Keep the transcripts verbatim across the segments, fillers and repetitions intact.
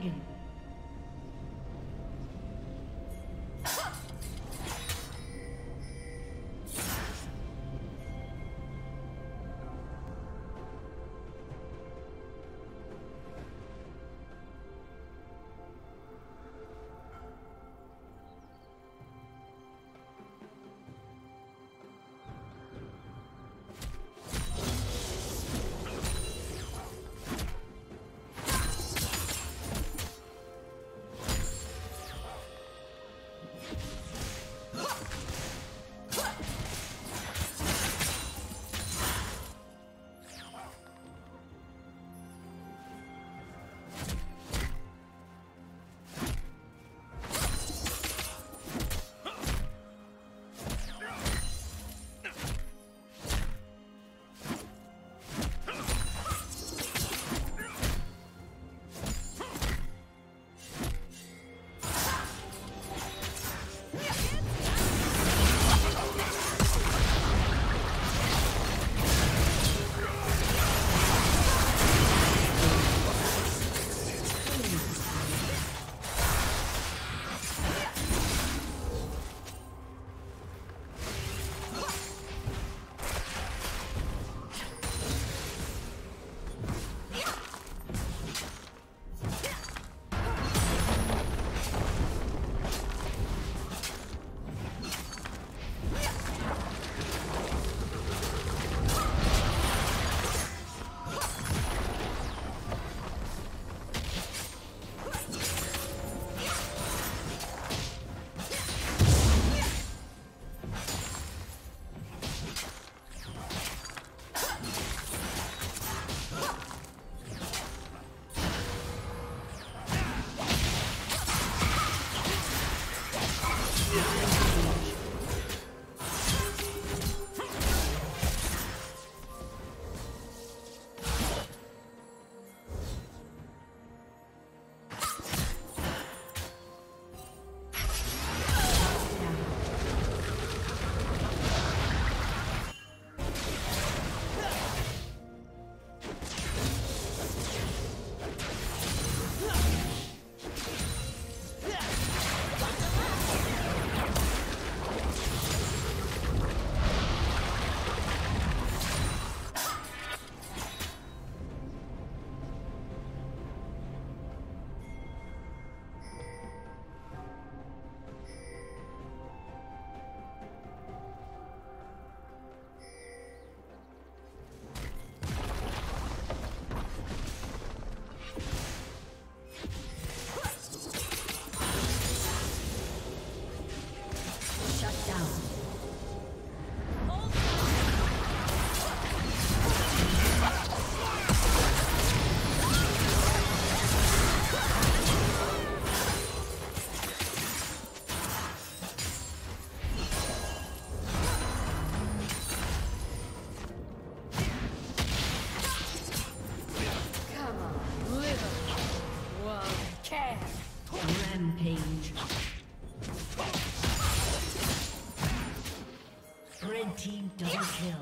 dragon. Team double kill.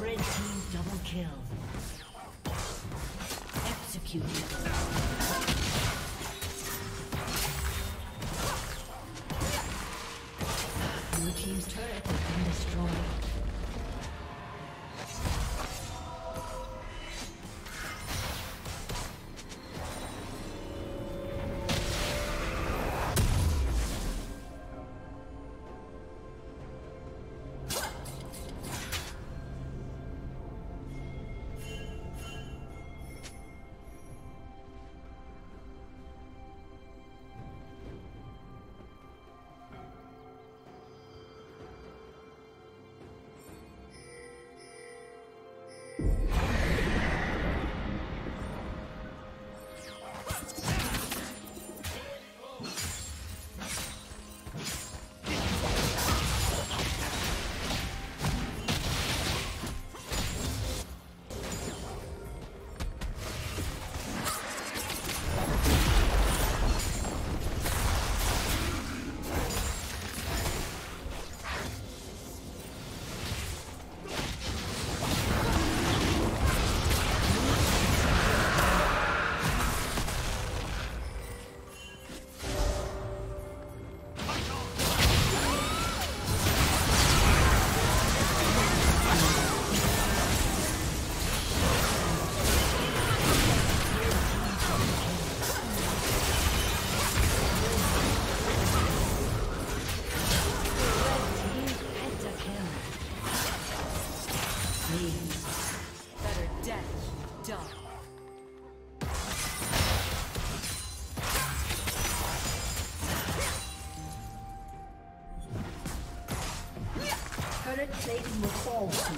Red team double kill. Executed. Blue team's turret has been destroyed. turret plate will fall soon.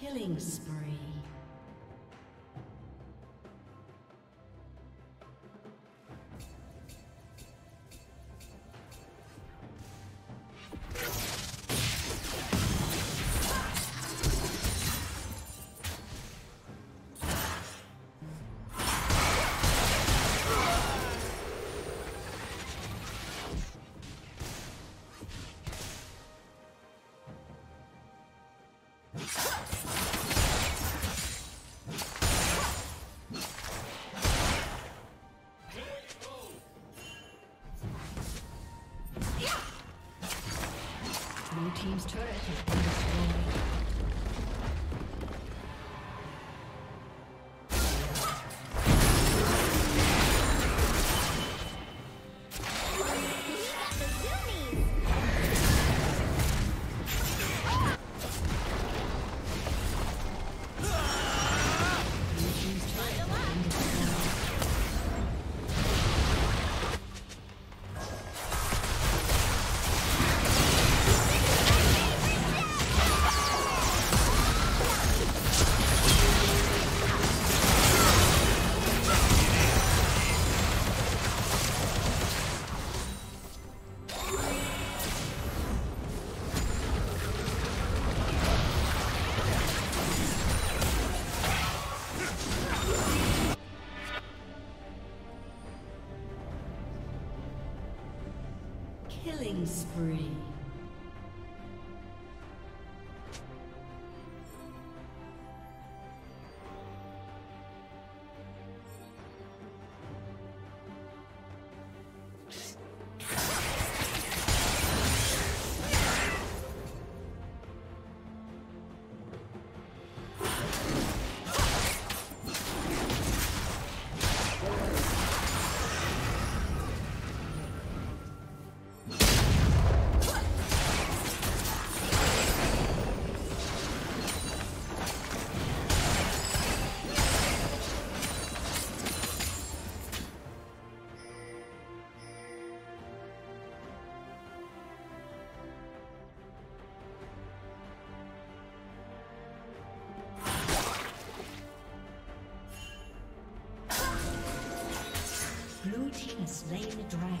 Killing spree. Team's turret has been destroyed. Killing spree. Slay the dragon.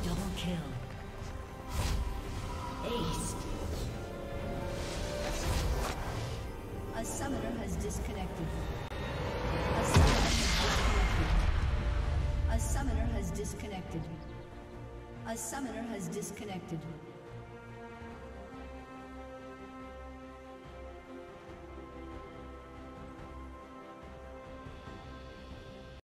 A summoner has disconnected. A summoner has disconnected.